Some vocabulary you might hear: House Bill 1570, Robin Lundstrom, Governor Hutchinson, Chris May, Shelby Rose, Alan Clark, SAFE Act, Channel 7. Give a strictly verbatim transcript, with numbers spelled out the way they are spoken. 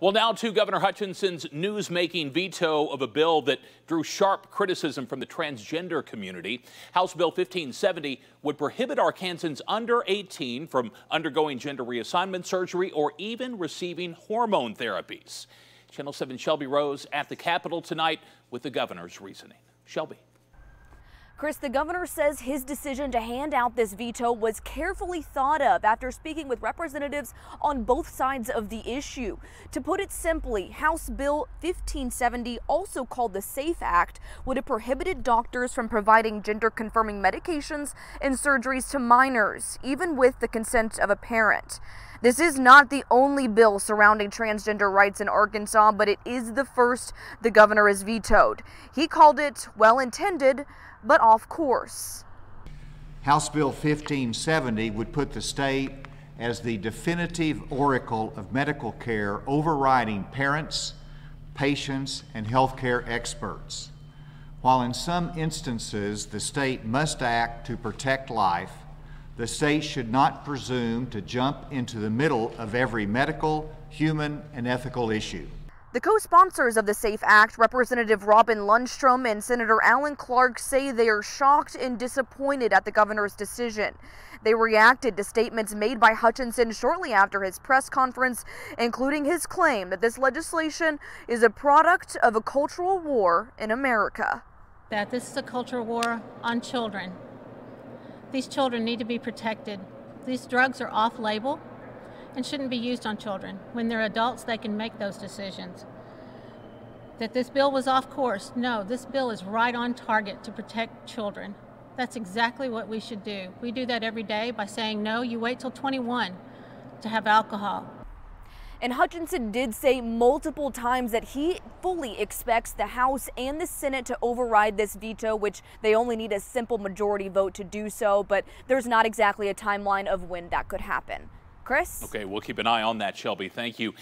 Well, now to Governor Hutchinson's news-making veto of a bill that drew sharp criticism from the transgender community. House Bill fifteen seventy would prohibit Arkansans under eighteen from undergoing gender reassignment surgery or even receiving hormone therapies. Channel seven Shelby Rose at the Capitol tonight with the governor's reasoning. Shelby. Chris, the governor says his decision to hand out this veto was carefully thought of after speaking with representatives on both sides of the issue. To put it simply, House Bill fifteen seventy, also called the SAFE Act, would have prohibited doctors from providing gender-confirming medications and surgeries to minors, even with the consent of a parent. This is not the only bill surrounding transgender rights in Arkansas, but it is the first the governor has vetoed. He called it well-intended, but off course. House Bill fifteen seventy would put the state as the definitive oracle of medical care, overriding parents, patients, and healthcare experts. While in some instances the state must act to protect life, the state should not presume to jump into the middle of every medical, human, and ethical issue. The co-sponsors of the SAFE Act, Representative Robin Lundstrom and Senator Alan Clark, say they are shocked and disappointed at the governor's decision. They reacted to statements made by Hutchinson shortly after his press conference, including his claim that this legislation is a product of a cultural war in America. That this is a cultural war on children. These children need to be protected. These drugs are off-label and shouldn't be used on children. When they're adults, they can make those decisions. That this bill was off course, no, this bill is right on target to protect children. That's exactly what we should do. We do that every day by saying, no, you wait till twenty-one to have alcohol. And Hutchinson did say multiple times that he fully expects the House and the Senate to override this veto, which they only need a simple majority vote to do so, but there's not exactly a timeline of when that could happen. Chris? Okay, we'll keep an eye on that, Shelby. Thank you.